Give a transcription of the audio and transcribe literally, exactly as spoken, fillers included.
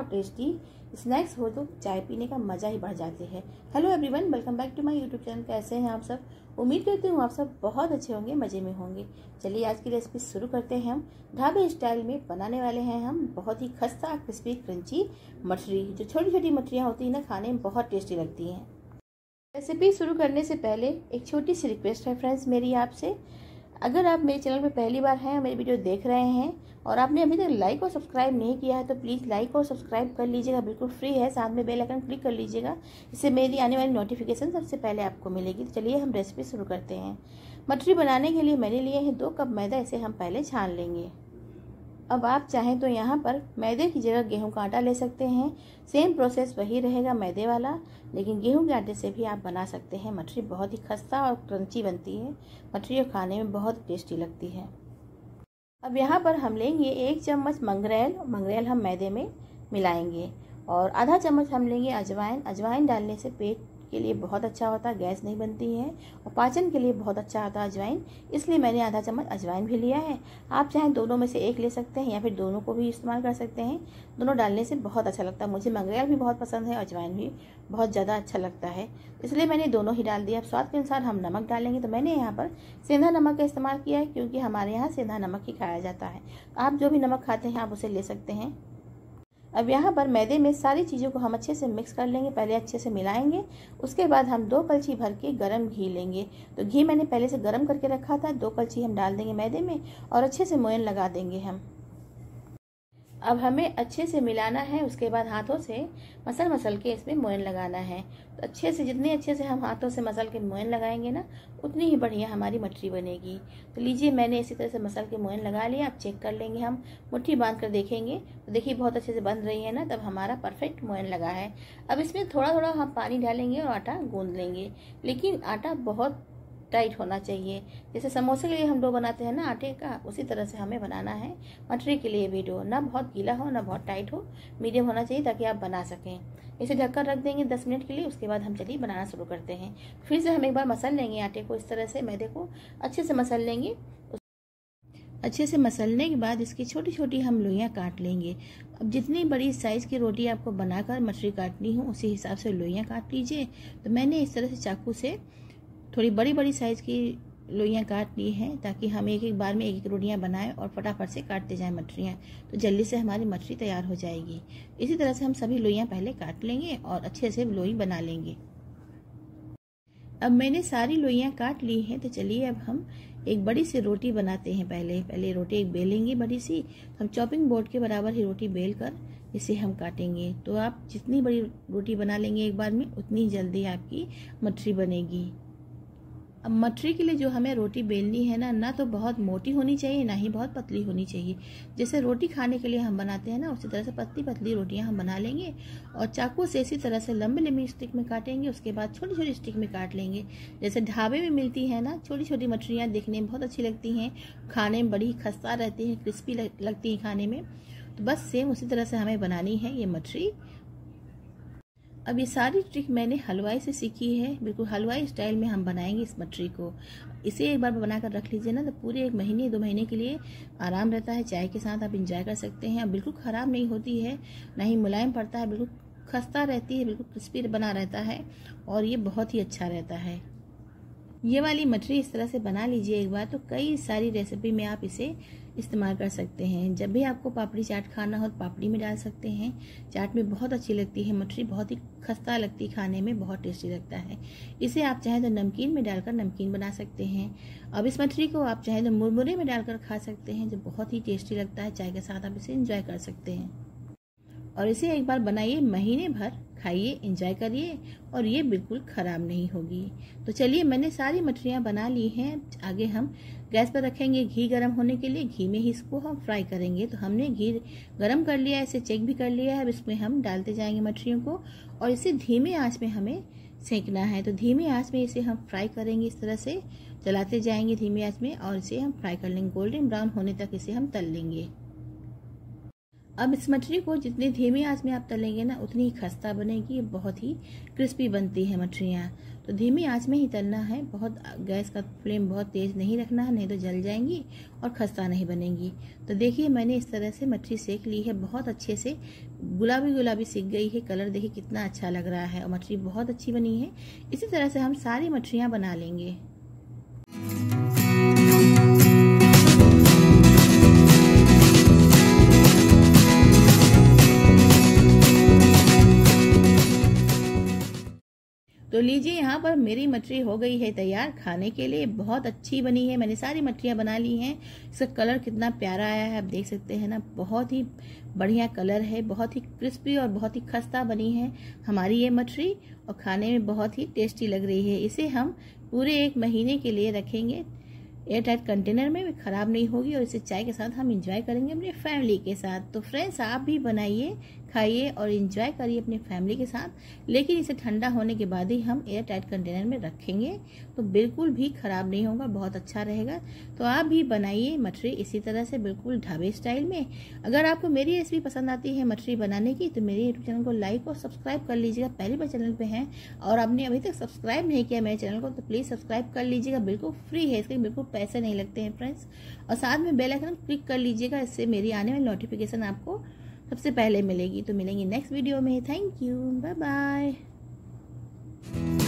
और tasty snacks हो तो चाय पीने का मज़ा ही बढ़ जाते हैं। Hello everyone, welcome back to my YouTube channel. कैसे हैं आप सब? उम्मीद करती हूँ आप सब बहुत अच्छे होंगे, मज़े में होंगे। चलिए आज की रेसिपी शुरू करते हैं। हम ढाबे स्टाइल में बनाने वाले हैं हम बहुत ही खस्ता क्रिस्पी क्रंची मठरी। जो छोटी छोटी मठरियाँ होती हैं ना, खाने में बहुत टेस्टी लगती हैं। रेसिपी शुरू करने से पहले एक छोटी सी रिक्वेस्ट है फ्रेंड्स मेरी आपसे। अगर आप मेरे चैनल पर पहली बार हैं, मेरी वीडियो देख रहे हैं और आपने अभी तक लाइक और सब्सक्राइब नहीं किया है तो प्लीज़ लाइक और सब्सक्राइब कर लीजिएगा, बिल्कुल फ्री है। साथ में बेल आइकन क्लिक कर लीजिएगा, इससे मेरी आने वाली नोटिफिकेशन सबसे पहले आपको मिलेगी। तो चलिए हम रेसिपी शुरू करते हैं। मठरी बनाने के लिए मैंने लिए हैं दो कप मैदा। इसे हम पहले छान लेंगे। अब आप चाहें तो यहाँ पर मैदे की जगह गेहूं का आटा ले सकते हैं। सेम प्रोसेस वही रहेगा मैदे वाला, लेकिन गेहूं के आटे से भी आप बना सकते हैं। मठरी बहुत ही खस्ता और क्रंची बनती है। मठरी खाने में बहुत टेस्टी लगती है। अब यहाँ पर हम लेंगे एक चम्मच मंगरेल। मंगरेल हम मैदे में मिलाएंगे और आधा चम्मच हम लेंगे अजवाइन। अजवाइन डालने से पेट के लिए बहुत अच्छा होता है, गैस नहीं बनती है और पाचन के लिए बहुत अच्छा होता है अजवाइन। इसलिए मैंने आधा चम्मच अजवाइन भी लिया है। आप चाहें दोनों में से एक ले सकते हैं या फिर दोनों को भी इस्तेमाल कर सकते हैं। दोनों डालने से बहुत अच्छा लगता है। मुझे मंगरेल भी बहुत पसंद है, अजवाइन भी बहुत ज़्यादा अच्छा लगता है, इसलिए मैंने दोनों ही डाल दिया। अब स्वाद के अनुसार हम नमक डालेंगे। तो मैंने यहाँ पर सेंधा नमक का इस्तेमाल किया है क्योंकि हमारे यहाँ सेंधा नमक ही खाया जाता है। आप जो भी नमक खाते हैं आप उसे ले सकते हैं। अब यहाँ पर मैदे में सारी चीज़ों को हम अच्छे से मिक्स कर लेंगे। पहले अच्छे से मिलाएंगे, उसके बाद हम दो कलछी भर के गरम घी लेंगे। तो घी मैंने पहले से गरम करके रखा था। दो कलछी हम डाल देंगे मैदे में और अच्छे से मोयन लगा देंगे हम। अब हमें अच्छे से मिलाना है, उसके बाद हाथों से मसल मसल के इसमें मोयन लगाना है। तो अच्छे से, जितने अच्छे से हम हाथों से मसल के मोयन लगाएंगे ना, उतनी ही बढ़िया हमारी मठरी बनेगी। तो लीजिए मैंने इसी तरह से मसल के मोयन लगा लिया। अब चेक कर लेंगे हम, मुट्ठी बांध कर देखेंगे। तो देखिए बहुत अच्छे से बंध रही है ना, तब हमारा परफेक्ट मोयन लगा है। अब इसमें थोड़ा थोड़ा हम पानी डालेंगे और आटा गूँध लेंगे, लेकिन आटा बहुत टाइट होना चाहिए। जैसे समोसे के लिए हम डो बनाते हैं ना आटे का, उसी तरह से हमें बनाना है मठरी के लिए भी डो। ना बहुत गीला हो ना बहुत टाइट हो, मीडियम होना चाहिए ताकि आप बना सकें। इसे ढककर रख देंगे दस मिनट के लिए। उसके बाद हम चलिए बनाना शुरू करते हैं। फिर से हम एक बार मसल लेंगे आटे को, इस तरह से मैदे को अच्छे से मसल लेंगे। अच्छे से मसलने के बाद इसकी छोटी छोटी हम लोइयाँ काट लेंगे। अब जितनी बड़ी साइज़ की रोटी आपको बनाकर मठरी काटनी हो उसी हिसाब से लोइयाँ काट लीजिए। तो मैंने इस तरह से चाकू से थोड़ी बड़ी बड़ी साइज़ की लोइयाँ काट ली हैं ताकि हम एक एक बार में एक एक रोटियां बनाएं और फटाफट से काटते जाएं मठरियाँ, तो जल्दी से हमारी मठरी तैयार हो जाएगी। इसी तरह से हम सभी लोइयाँ पहले काट लेंगे और अच्छे से लोई बना लेंगे। अब मैंने सारी लोइयाँ काट ली हैं। तो चलिए अब हम एक बड़ी सी रोटी बनाते हैं। पहले पहले रोटी एक बेलेंगे बड़ी सी। हम चॉपिंग बोर्ड के बराबर ही रोटी बेल कर इसे हम काटेंगे। तो आप जितनी बड़ी रोटी बना लेंगे एक बार में, उतनी जल्दी आपकी मठरी बनेगी। अब मठरी के लिए जो हमें रोटी बेलनी है ना, ना तो बहुत मोटी होनी चाहिए ना ही बहुत पतली होनी चाहिए। जैसे रोटी खाने के लिए हम बनाते हैं ना, उसी तरह से पतली पतली रोटियां हम बना लेंगे और चाकू से इसी तरह से लंबे लंबी स्टिक में काटेंगे। उसके बाद छोटी छोटी स्टिक में काट लेंगे। जैसे ढाबे में मिलती है ना छोटी छोटी मठरियाँ, देखने में बहुत अच्छी लगती हैं, खाने में बड़ी खस्ता रहती हैं, क्रिस्पी लगती हैं खाने में। तो बस सेम उसी तरह से हमें बनानी है ये मठरी। अब ये सारी ट्रिक मैंने हलवाई से सीखी है। बिल्कुल हलवाई स्टाइल में हम बनाएंगे इस मठरी को। इसे एक बार बनाकर रख लीजिए ना, तो पूरे एक महीने दो महीने के लिए आराम रहता है। चाय के साथ आप इंजॉय कर सकते हैं। अब बिल्कुल ख़राब नहीं होती है, ना ही मुलायम पड़ता है, बिल्कुल खस्ता रहती है, बिल्कुल क्रिस्पी बना रहता है और ये बहुत ही अच्छा रहता है। ये वाली मठरी इस तरह से बना लीजिए एक बार, तो कई सारी रेसिपी में आप इसे इस्तेमाल कर सकते हैं। जब भी आपको पापड़ी चाट खाना हो तो पापड़ी में डाल सकते हैं। चाट में बहुत अच्छी लगती है मठरी, बहुत ही खस्ता लगती है खाने में, बहुत टेस्टी लगता है। इसे आप चाहें तो नमकीन में डालकर नमकीन बना सकते हैं। अब इस मठरी को आप चाहें तो मुरमुरे में डालकर खा सकते हैं, जो बहुत ही टेस्टी लगता है। चाय के साथ आप इसे इंजॉय कर सकते हैं और इसे एक बार बनाइए, महीने भर खाइए, एंजॉय करिए और ये बिल्कुल ख़राब नहीं होगी। तो चलिए मैंने सारी मठरियाँ बना ली हैं। आगे हम गैस पर रखेंगे घी गर्म होने के लिए। घी में ही इसको हम फ्राई करेंगे। तो हमने घी गर्म कर लिया है, इसे चेक भी कर लिया है। अब इसमें हम डालते जाएंगे मठरियों को और इसे धीमे आँच में हमें सेंकना है। तो धीमे आँच में इसे हम फ्राई करेंगे, इस तरह से चलाते जाएंगे धीमे आँच में और इसे हम फ्राई कर लेंगे। गोल्डन ब्राउन होने तक इसे हम तल लेंगे। अब इस मछली को जितनी धीमी आंच में आप तलेंगे ना उतनी ही खस्ता बनेगी, बहुत ही क्रिस्पी बनती है मछलियाँ। तो धीमी आंच में ही तलना है, बहुत गैस का फ्लेम बहुत तेज़ नहीं रखना है, नहीं तो जल जाएंगी और खस्ता नहीं बनेंगी। तो देखिए मैंने इस तरह से मछली सेक ली है, बहुत अच्छे से गुलाबी गुलाबी सिक गई है, कलर देखिए कितना अच्छा लग रहा है और मछली बहुत अच्छी बनी है। इसी तरह से हम सारी मछलियाँ बना लेंगे। तो लीजिए यहाँ पर मेरी मछली हो गई है तैयार खाने के लिए, बहुत अच्छी बनी है। मैंने सारी मछलियाँ बना ली हैं, इसका कलर कितना प्यारा आया है आप देख सकते हैं ना, बहुत ही बढ़िया कलर है, बहुत ही क्रिस्पी और बहुत ही खस्ता बनी है हमारी ये मछली और खाने में बहुत ही टेस्टी लग रही है। इसे हम पूरे एक महीने के लिए रखेंगे एयरटाइट कंटेनर में, ख़राब नहीं होगी और इसे चाय के साथ हम इंजॉय करेंगे अपनी फैमिली के साथ। तो फ्रेंड्स आप भी बनाइए, खाइए और इंजॉय करिए अपनी फैमिली के साथ, लेकिन इसे ठंडा होने के बाद ही हम एयरटाइट कंटेनर में रखेंगे तो बिल्कुल भी ख़राब नहीं होगा, बहुत अच्छा रहेगा। तो आप भी बनाइए मछली इसी तरह से बिल्कुल ढाबे स्टाइल में। अगर आपको मेरी रेसिपी पसंद आती है मछली बनाने की तो मेरे यूट्यूब चैनल को लाइक और सब्सक्राइब कर लीजिएगा। पहली बार चैनल पर हैं और आपने अभी तक सब्सक्राइब नहीं किया मेरे चैनल को तो प्लीज़ सब्सक्राइब कर लीजिएगा, बिल्कुल फ्री है, इसके बिल्कुल पैसे नहीं लगते हैं फ्रेंड्स। और साथ में बेल आइकन क्लिक कर लीजिएगा, इससे मेरी आने वाली नोटिफिकेशन आपको सबसे पहले मिलेगी। तो मिलेंगे नेक्स्ट वीडियो में, थैंक यू, बाय बाय।